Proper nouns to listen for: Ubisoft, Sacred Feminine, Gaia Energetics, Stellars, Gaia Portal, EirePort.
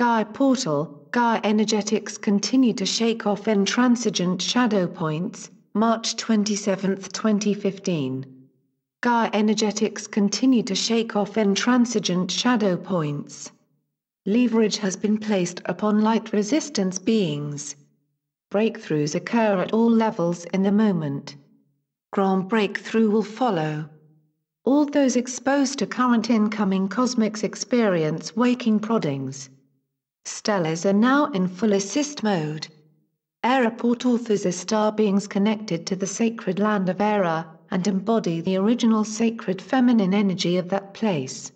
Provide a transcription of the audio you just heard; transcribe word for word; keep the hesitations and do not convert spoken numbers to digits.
Gaia Portal, Gaia Energetics continue to shake off intransigent shadow points, March twenty-seventh, twenty fifteen. Gaia Energetics continue to shake off intransigent shadow points. Leverage has been placed upon light resistance beings. Breakthroughs occur at all levels in the moment. Grand breakthrough will follow. All those exposed to current incoming cosmics experience waking proddings. Stellars are now in full assist mode. EirePort authors are star beings connected to the sacred land of Eire, and embody the original sacred feminine energy of that place.